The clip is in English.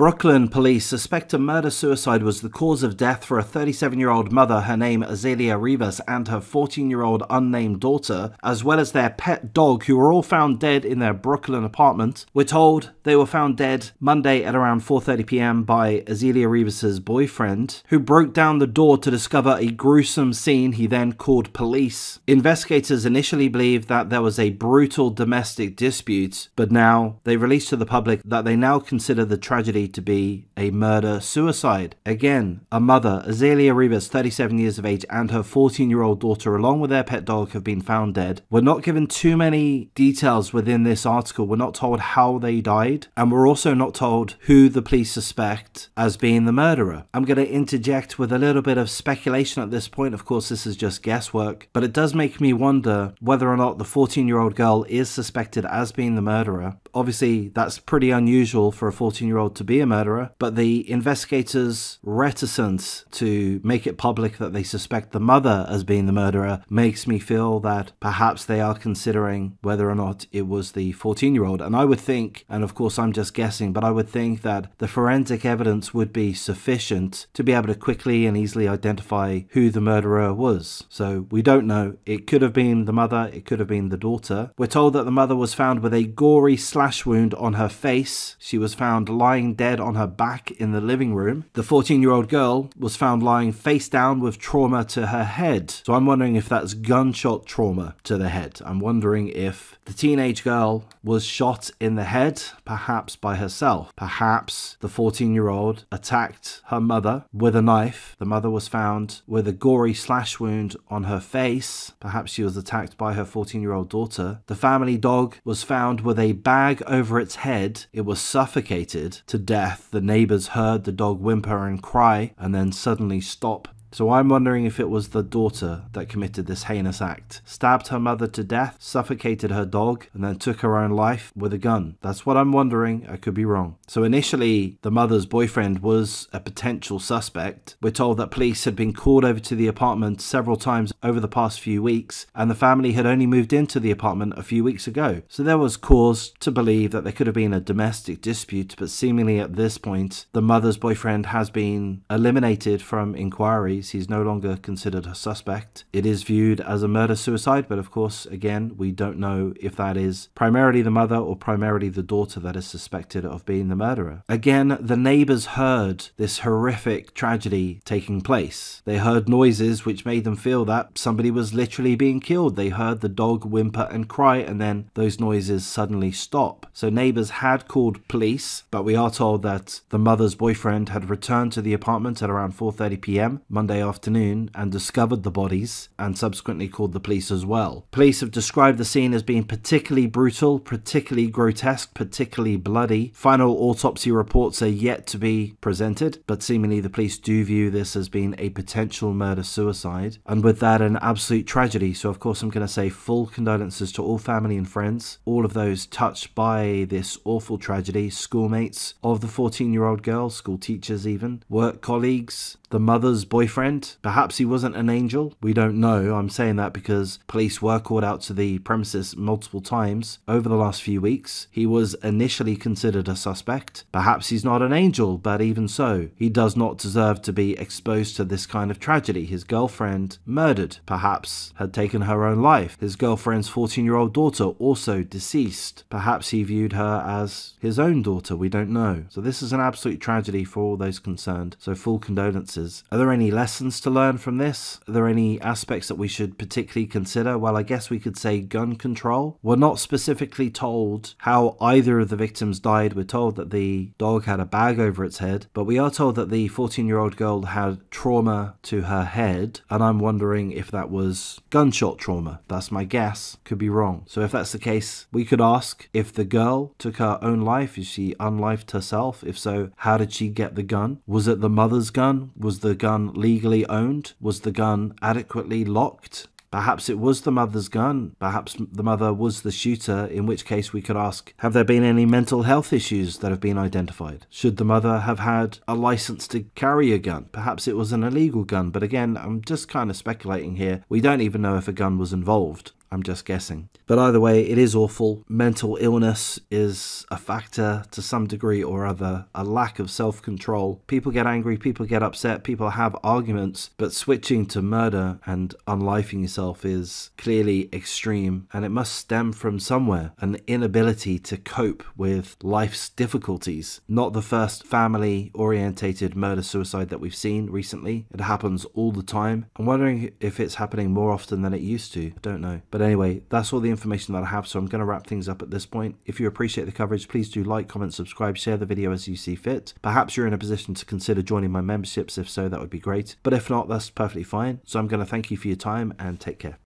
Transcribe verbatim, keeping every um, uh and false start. Brooklyn police suspect a murder-suicide was the cause of death for a thirty-seven-year-old mother, her name Azalea Rivas, and her fourteen-year-old unnamed daughter, as well as their pet dog, who were all found dead in their Brooklyn apartment. We're told they were found dead Monday at around four thirty p m by Azalea Rivas' boyfriend, who broke down the door to discover a gruesome scene. He then called police. Investigators initially believed that there was a brutal domestic dispute, but now they released to the public that they now consider the tragedy to be a murder-suicide. Again, a mother, Azalea Rivas, thirty-seven years of age, and her fourteen-year-old daughter, along with their pet dog, have been found dead. We're not given too many details within this article. We're not told how they died, and we're also not told who the police suspect as being the murderer. I'm going to interject with a little bit of speculation at this point. Of course, this is just guesswork, but it does make me wonder whether or not the fourteen-year-old girl is suspected as being the murderer. Obviously, that's pretty unusual for a fourteen-year-old to be be a murderer, but the investigators' reticence to make it public that they suspect the mother as being the murderer makes me feel that perhaps they are considering whether or not it was the fourteen-year-old. And I would think, and of course I'm just guessing, but I would think that the forensic evidence would be sufficient to be able to quickly and easily identify who the murderer was. So we don't know. It could have been the mother, it could have been the daughter. We're told that the mother was found with a gory slash wound on her face. She was found lying down dead on her back in the living room. The fourteen-year-old girl was found lying face down with trauma to her head. So I'm wondering if that's gunshot trauma to the head. I'm wondering if the teenage girl was shot in the head, perhaps by herself. Perhaps the fourteen-year-old attacked her mother with a knife. The mother was found with a gory slash wound on her face. Perhaps she was attacked by her fourteen-year-old daughter. The family dog was found with a bag over its head. It was suffocated to death. The neighbors heard the dog whimper and cry and then suddenly stop. So I'm wondering if it was the daughter that committed this heinous act. Stabbed her mother to death, suffocated her dog, and then took her own life with a gun. That's what I'm wondering. I could be wrong. So initially, the mother's boyfriend was a potential suspect. We're told that police had been called over to the apartment several times over the past few weeks, and the family had only moved into the apartment a few weeks ago. So there was cause to believe that there could have been a domestic dispute, but seemingly at this point, the mother's boyfriend has been eliminated from inquiry. He's no longer considered a suspect. It is viewed as a murder-suicide, but of course, again, we don't know if that is primarily the mother or primarily the daughter that is suspected of being the murderer. Again, the neighbors heard this horrific tragedy taking place. They heard noises which made them feel that somebody was literally being killed. They heard the dog whimper and cry, and then those noises suddenly stop. So neighbors had called police, but we are told that the mother's boyfriend had returned to the apartment at around four thirty p m Monday afternoon and discovered the bodies and subsequently called the police as well. Police have described the scene as being particularly brutal, particularly grotesque, particularly bloody. Final autopsy reports are yet to be presented, but seemingly the police do view this as being a potential murder-suicide, and with that, an absolute tragedy. So of course I'm going to say full condolences to all family and friends, all of those touched by this awful tragedy, schoolmates of the fourteen-year-old girl, school teachers even, work colleagues, the mother's boyfriend. Perhaps he wasn't an angel. We don't know. I'm saying that because police were called out to the premises multiple times over the last few weeks. He was initially considered a suspect. Perhaps he's not an angel, but even so, he does not deserve to be exposed to this kind of tragedy. His girlfriend murdered, perhaps had taken her own life. His girlfriend's fourteen-year-old daughter also deceased. Perhaps he viewed her as his own daughter. We don't know. So this is an absolute tragedy for all those concerned. So full condolences. Are there any lessons to learn from this? Are there any aspects that we should particularly consider? Well, I guess we could say gun control. We're not specifically told how either of the victims died. We're told that the dog had a bag over its head, but we are told that the fourteen-year-old girl had trauma to her head, and I'm wondering if that was gunshot trauma. That's my guess. Could be wrong. So if that's the case, we could ask if the girl took her own life. Is she unlifed herself? If so, how did she get the gun? Was it the mother's gun? Was Was the gun legally owned? Was the gun adequately locked? Perhaps it was the mother's gun. Perhaps the mother was the shooter, in which case we could ask, have there been any mental health issues that have been identified? Should the mother have had a license to carry a gun? Perhaps it was an illegal gun. But again, I'm just kind of speculating here. We don't even know if a gun was involved. I'm just guessing. But either way, it is awful. Mental illness is a factor to some degree or other, a lack of self-control. People get angry, people get upset, people have arguments, but switching to murder and unlifing yourself is clearly extreme, and it must stem from somewhere, an inability to cope with life's difficulties. Not the first family-orientated murder-suicide that we've seen recently. It happens all the time. I'm wondering if it's happening more often than it used to. I don't know. But But anyway, that's all the information that I have, so I'm going to wrap things up at this point. If you appreciate the coverage, please do like, comment, subscribe, share the video as you see fit. Perhaps you're in a position to consider joining my memberships. If so, that would be great. But if not, that's perfectly fine. So I'm going to thank you for your time and take care.